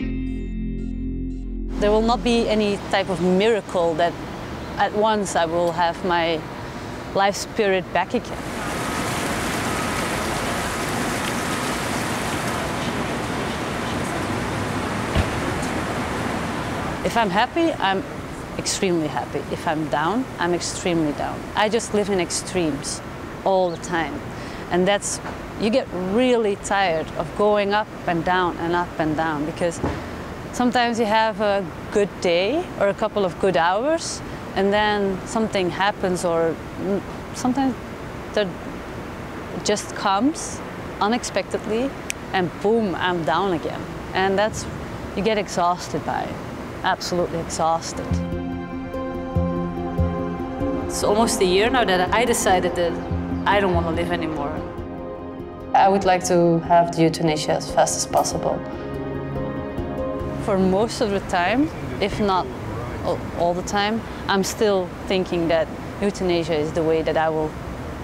There will not be any type of miracle that at once I will have my life spirit back again. If I'm happy, I'm extremely happy. If I'm down, I'm extremely down. I just live in extremes all the time. And that's, you get really tired of going up and down, because sometimes you have a good day or a couple of good hours, and then something happens, or sometimes that just comes unexpectedly, and boom, I'm down again. And that's, you get exhausted by it, absolutely exhausted. It's almost a year now that I decided that I don't want to live anymore. I would like to have the euthanasia as fast as possible. For most of the time, if not all the time, I'm still thinking that euthanasia is the way that I will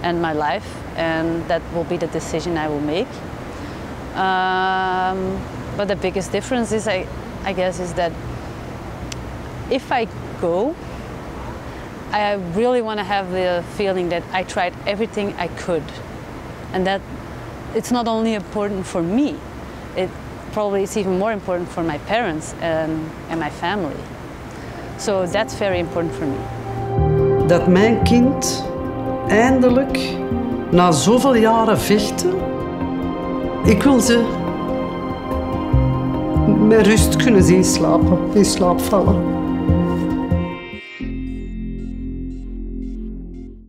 end my life, and that will be the decision I will make. But the biggest difference is, I guess, is that if I go, I really want to have the feeling that I tried everything I could, and that it's not only important for me, it probably is even more important for my parents and my family. So that's very important voor me. Dat mijn kind eindelijk na zoveel jaren vechten, ik wil ze met rust kunnen zien slapen, in slaap vallen.